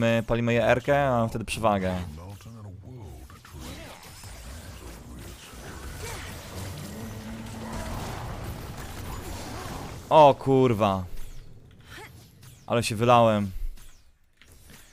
My palimy je Erkę, a mam wtedy przewagę. O kurwa. Ale się wylałem.